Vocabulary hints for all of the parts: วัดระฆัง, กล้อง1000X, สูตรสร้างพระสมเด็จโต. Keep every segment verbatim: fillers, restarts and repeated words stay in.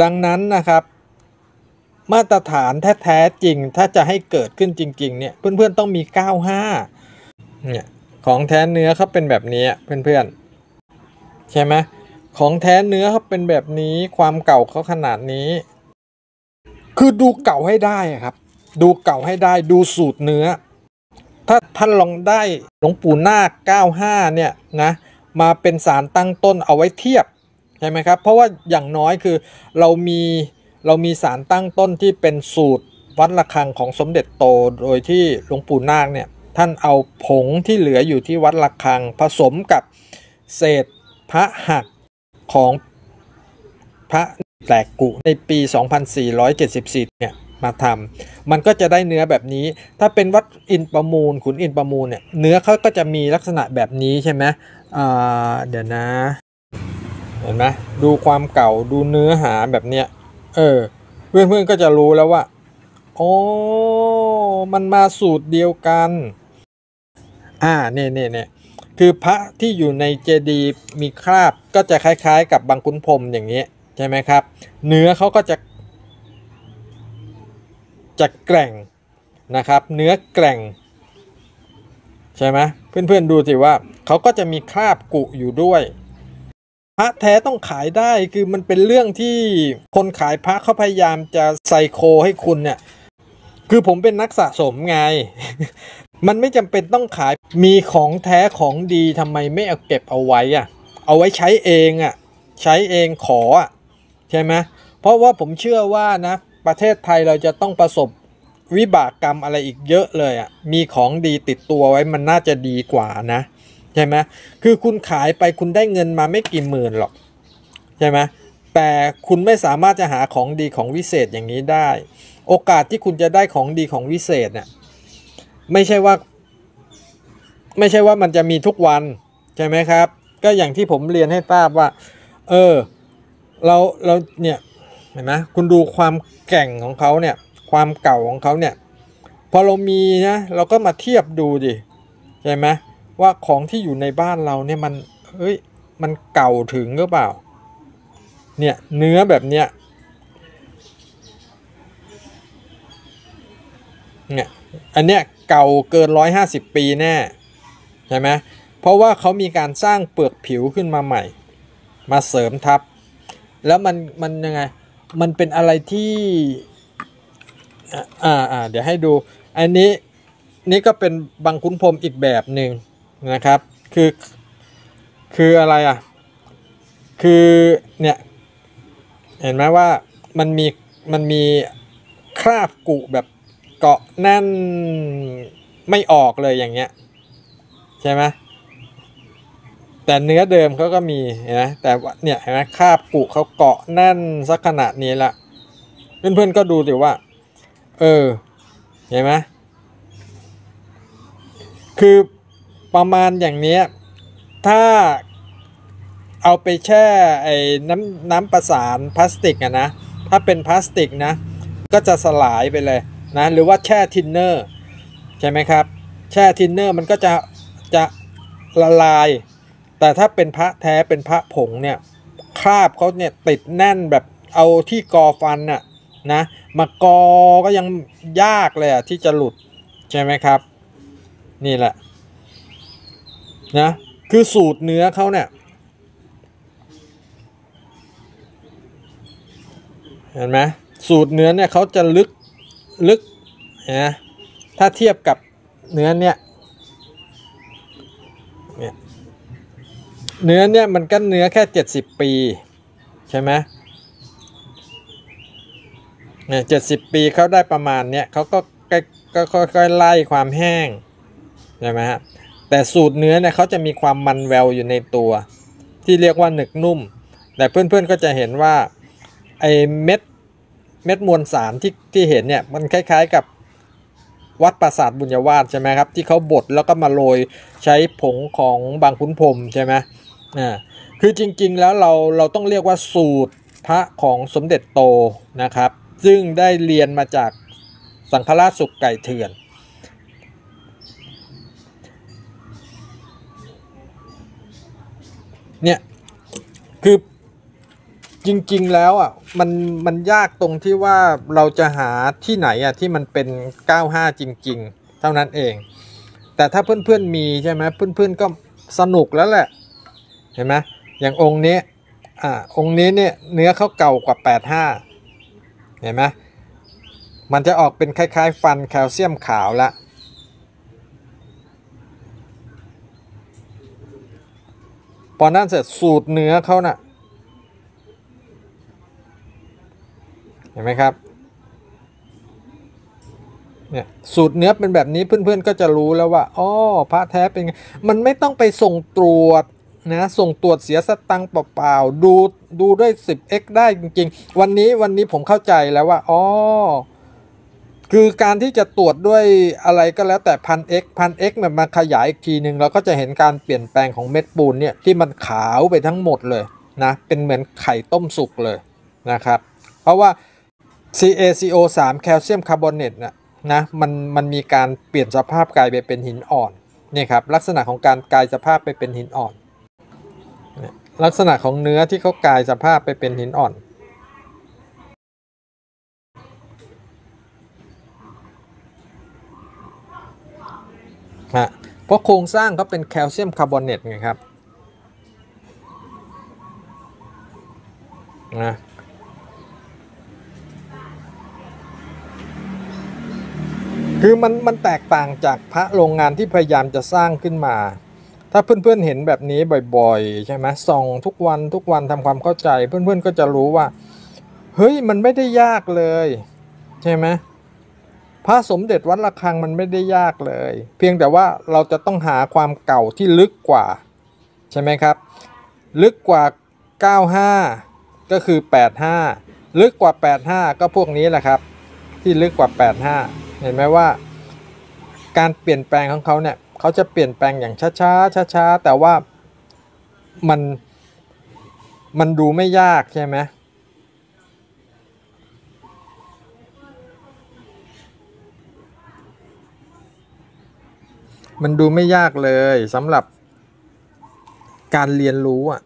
ดังนั้นนะครับมาตรฐานแท้ๆจริงถ้าจะให้เกิดขึ้นจริงๆเนี่ยเพื่อนๆต้องมีเก้าสิบห้าเนี่ยของแท้เนื้อเขาเป็นแบบนี้เพื่อนๆใช่ไหมของแท้เนื้อเขาเป็นแบบนี้ความเก่าเขาขนาดนี้คือดูเก่าให้ได้ครับดูเก่าให้ได้ดูสูตรเนื้อถ้าท่านลองได้หลวงปู่นาคเก้าสิบห้าเนี่ยนะมาเป็นสารตั้งต้นเอาไว้เทียบใช่ไหมครับเพราะว่าอย่างน้อยคือเรามีเรามีสารตั้งต้นที่เป็นสูตรวัดระฆังของสมเด็จโตโดยที่หลวงปู่นาคเนี่ยท่านเอาผงที่เหลืออยู่ที่วัดระฆังผสมกับเศษพระหักของพระแตกกุในปีสองพันสี่ร้อยเจ็ดสิบสี่เนี่ยมาทำมันก็จะได้เนื้อแบบนี้ถ้าเป็นวัดอินประมูลขุนอินประมูลเนี่ยเนื้อเขาก็จะมีลักษณะแบบนี้ใช่ไหมอ่าเดี๋ยวนะเห็นไหมดูความเก่าดูเนื้อหาแบบเนี้ยเออเพื่อนๆก็จะรู้แล้วว่าโอ้มันมาสูตรเดียวกันอ่าเนี่ยเนี่ยเนี่ยคือพระที่อยู่ในเจดีย์มีคราบก็จะคล้ายๆกับบางขุนพรหมอย่างนี้ใช่ไหมครับเนื้อเขาก็จะจะแกร่งนะครับเนื้อแกร่งใช่ไหมเพื่อนๆดูสิว่าเขาก็จะมีคราบกุอยู่ด้วยพระแท้ต้องขายได้คือมันเป็นเรื่องที่คนขายพระเขาพยายามจะไซโคให้คุณเนี่ยคือผมเป็นนักสะสมไง มันไม่จำเป็นต้องขายมีของแท้ของดีทำไมไม่เอาเก็บเอาไว้อะเอาไว้ใช้เองอะใช้เองขออะใช่ไหมเพราะว่าผมเชื่อว่านะประเทศไทยเราจะต้องประสบวิบากกรรมอะไรอีกเยอะเลยอ่ะมีของดีติดตัวไว้มันน่าจะดีกว่านะใช่ไหมคือคุณขายไปคุณได้เงินมาไม่กี่หมื่นหรอกใช่ไหมแต่คุณไม่สามารถจะหาของดีของวิเศษอย่างนี้ได้โอกาสที่คุณจะได้ของดีของวิเศษเนี่ยไม่ใช่ว่าไม่ใช่ว่ามันจะมีทุกวันใช่ไหมครับก็อย่างที่ผมเรียนให้ทราบว่าเออเราเราเนี่ยเห็นไหมคุณดูความแกร่งของเขาเนี่ยความเก่าของเขาเนี่ยพอเรามีนะเราก็มาเทียบดูดิใช่ไหมว่าของที่อยู่ในบ้านเราเนี่ยมันเฮ้ยมันเก่าถึงหรือเปล่าเนี่ยเนื้อแบบเนี้ยเนี่ยอันเนี้ยเก่าเกินร้อยห้าสิบปีแน่ใช่ไหมเพราะว่าเขามีการสร้างเปลือกผิวขึ้นมาใหม่มาเสริมทับแล้วมันมันยังไงมันเป็นอะไรที่อ่าอ่าเดี๋ยวให้ดูอันนี้นี่ก็เป็นบางขุนพรหมอีกแบบหนึ่งนะครับคือคืออะไรอ่ะคือเนี่ยเห็นไหมว่ามันมีมันมีคราบกุแบบเกาะแน่นไม่ออกเลยอย่างเงี้ยใช่ไหมแต่เนื้อเดิมเขาก็มีนะแต่ว่าเนี่ยเห็นไหมคราบกุเขาเกาะแน่นสักขนาดนี้ละเพื่อนๆก็ดูสิว่าเออเห็นไหมคือประมาณอย่างนี้ถ้าเอาไปแช่ไอ้น้ำน้ำประสานพลาสติกอะนะถ้าเป็นพลาสติกนะก็จะสลายไปเลยนะหรือว่าแช่ทินเนอร์ใช่ไหมครับแช่ทินเนอร์มันก็จะจะละลายแต่ถ้าเป็นพระแท้เป็นพระผงเนี่ยคราบเขาเนี่ยติดแน่นแบบเอาที่กอฟันน่ะนะมากอก็ยังยากเลยอะที่จะหลุดใช่ไหมครับนี่แหละนะคือสูตรเนื้อเขาเนี่ยเห็นไหมสูตรเนื้อเนี่ยเขาจะลึกลึกนะถ้าเทียบกับเนื้อเนี่ยเนื้อเนี่ยมันก็เนื้อแค่เจ็ดสิบปีใช่ไหมเนี่ยเจ็ดสิบปีเขาได้ประมาณเนี่ยเขาก็ก็ค่อยๆไล่ความแห้งใช่ไหมฮะแต่สูตรเนื้อเนี่ยเขาจะมีความมันแววอยู่ในตัวที่เรียกว่าหนึบนุ่มแต่เพื่อนๆก็จะเห็นว่าไอเม็ดเม็ดมวลสารที่ที่เห็นเนี่ยมันคล้ายๆกับวัดปราสาทบุญวาสใช่ไหมครับที่เขาบดแล้วก็มาโรยใช้ผงของบางขุนพรหมใช่ไหมอ่าคือจริงๆแล้วเราเราต้องเรียกว่าสูตรพระของสมเด็จโตนะครับซึ่งได้เรียนมาจากสังฆราชสุขไก่เถื่อนเนี่ยคือ จริงๆแล้วอ่ะมันมันยากตรงที่ว่าเราจะหาที่ไหนอ่ะที่มันเป็นเก้าห้าจริงๆเท่านั้นเองแต่ถ้าเพื่อนๆมีใช่ไหมเพื่อนๆก็สนุกแล้วแหละเห็นไหมอย่างองค์นี้อ่าองค์นี้เนี่ยเนื้อเขาเก่ากว่าแปดห้าเห็นไหมมันจะออกเป็นคล้ายๆฟันแคลเซียมขาวละพอนั่นเสร็จสูตรเนื้อเขาน่ะเห็นไหมครับเนี่ยสูตรเนื้อเป็นแบบนี้เพื่อนๆก็จะรู้แล้วว่าอ๋อพระแท้เป็นไงมันไม่ต้องไปส่งตรวจนะส่งตรวจเสียสตังค์เปล่าๆดูดูด้วย สิบเอ็กซ์ ได้จริงๆวันนี้วันนี้ผมเข้าใจแล้วว่าอ๋อคือการที่จะตรวจด้วยอะไรก็แล้วแต่ พันเอ็กซ์ พันเอ็กซ์ มันมาขยายอีกทีหนึ่งเราก็จะเห็นการเปลี่ยนแปลงของเม็ดปูนเนี่ยที่มันขาวไปทั้งหมดเลยนะเป็นเหมือนไข่ต้มสุกเลยนะครับเพราะว่า ซี เอ ซี โอ สาม แคลเซียมคาร์บอเนตนะนะมันมันมีการเปลี่ยนสภาพกลายไปเป็นหินอ่อนนี่ครับลักษณะของการกลายสภาพไปเป็นหินอ่อนลักษณะของเนื้อที่เขากลายสภาพไปเป็นหินอ่อนฮะเพราะโครงสร้างเขาเป็นแคลเซียมคาร์บอเนตไงครับนะคือมันมันแตกต่างจากพระโรงงานที่พยายามจะสร้างขึ้นมาถ้าเพื่อนๆเห็นแบบนี้บ่อยๆใช่ไหมส่องทุกวันทุกวันทำความเข้าใจเพื่อนๆก็จะรู้ว่าเฮ้ยมันไม่ได้ยากเลยใช่ไหมพระสมเด็จวัดระฆังมันไม่ได้ยากเลยเพียงแต่ว่าเราจะต้องหาความเก่าที่ลึกกว่าใช่ไหมครับลึกกว่าเก้าห้าก็คือแปดห้าลึกกว่าแปดห้าก็พวกนี้แหละครับที่ลึกกว่าแปดห้าเห็นไหมว่าการเปลี่ยนแปลงของเขาเนี่ยเขาจะเปลี่ยนแปลงอย่างช้าๆช้าๆแต่ว่ามันมันดูไม่ยากใช่ไหมมันดูไม่ยากเลยสำหรับการเรียนรู้อ่ะ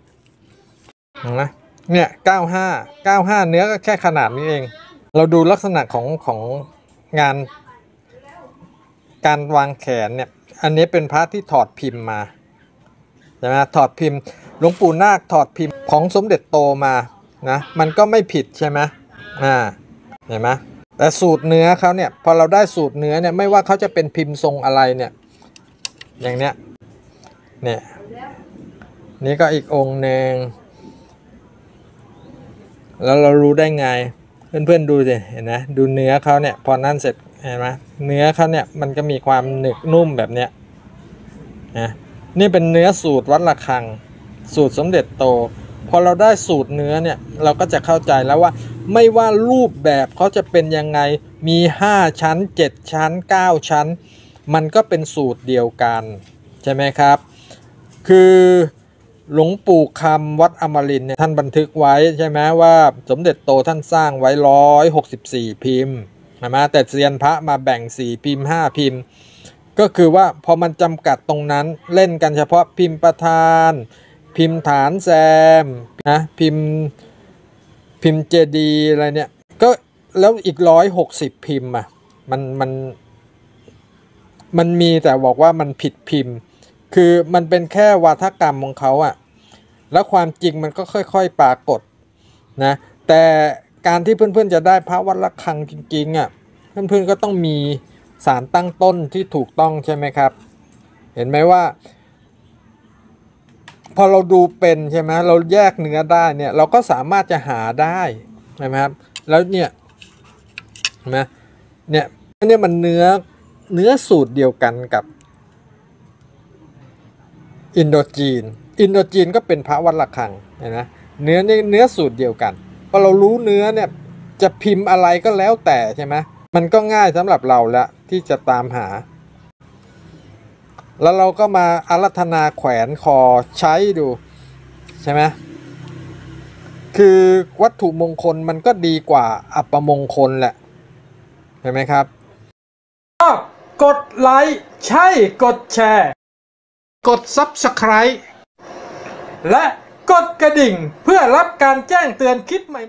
นะเนี่ยเก้าห้า เก้าห้าเนื้อก็แค่ขนาดนี้เองเราดูลักษณะของของงานการวางแขนเนี่ยอันนี้เป็นพระที่ถอดพิมพ์มาใช่ไหมถอดพิมพ์หลวงปู่นาคถอดพิมพ์ของสมเด็จโตมานะมันก็ไม่ผิดใช่ไหมอ่าเห็นไหมแต่สูตรเนื้อเขาเนี่ยพอเราได้สูตรเนื้อเนี่ยไม่ว่าเขาจะเป็นพิมพ์ทรงอะไรเนี่ยอย่างเนี้ยเนี่ยนี่ก็อีกองค์หนึ่งแล้วเรารู้ได้ไงเพื่อนๆดูสิเห็นไหมดูเนื้อเขาเนี่ยพอนั่นเสร็จเห็นไหมเนื้อเขาเนี่ยมันก็มีความหนึบนุ่มแบบเนี้ยนะนี่เป็นเนื้อสูตรวัดระฆังสูตรสมเด็จโตพอเราได้สูตรเนื้อเนี่ยเราก็จะเข้าใจแล้วว่าไม่ว่ารูปแบบเขาจะเป็นยังไงมีห้าชั้นเจ็ดชั้นเก้าชั้นมันก็เป็นสูตรเดียวกันใช่ไหมครับคือหลวงปู่คำวัดอมรินทร์เนี่ยท่านบันทึกไว้ใช่ไหมว่าสมเด็จโตท่านสร้างไว้หนึ่งร้อยหกสิบสี่พิมพ์มาแต่เซียนพระมาแบ่งสี่พิมพ์ห้าพิมพ์ก็คือว่าพอมันจำกัดตรงนั้นเล่นกันเฉพาะพิมพ์ประธานพิมพ์ฐานแซมนะพิมพ์พิมพ์เจดีอะไรเนี่ยก็แล้วอีกหนึ่งร้อยหกสิบพิมพ์อ่ะมันมันมันมีแต่บอกว่ามันผิดพิมพ์คือมันเป็นแค่วาทกรรมของเขาอ่ะแล้วความจริงมันก็ค่อยๆปรากฏนะแต่การที่เพื่อนๆจะได้พระวัดระฆังจริงๆอ่ะเพื่อนๆก็ต้องมีสารตั้งต้นที่ถูกต้องใช่ไหมครับเห็นไหมว่าพอเราดูเป็นใช่ไหมเราแยกเนื้อได้เนี่ยเราก็สามารถจะหาได้ใช่ไหมครับแล้วเนี่ยนะเนี่ยเนี่ยมันเนื้อเนื้อสูตรเดียวกันกับอินโดจีนอินโดจีนก็เป็นพระวัดระฆังเห็นไหมเนื้อเนี่ยเนื้อสูตรเดียวกันพอเรารู้เนื้อเนี่ยจะพิมพ์อะไรก็แล้วแต่ใช่ไหมมันก็ง่ายสำหรับเราละที่จะตามหาแล้วเราก็มาอารัธนาแขวนคอใช้ดูใช่ไหมคือวัตถุมงคลมันก็ดีกว่าอัปมงคลแหละเห็นไหมครับกดไลค์ใช่กดแชร์กด ซับสไครบ์ และ กดกระดิ่งเพื่อรับการแจ้งเตือนคลิปใหม่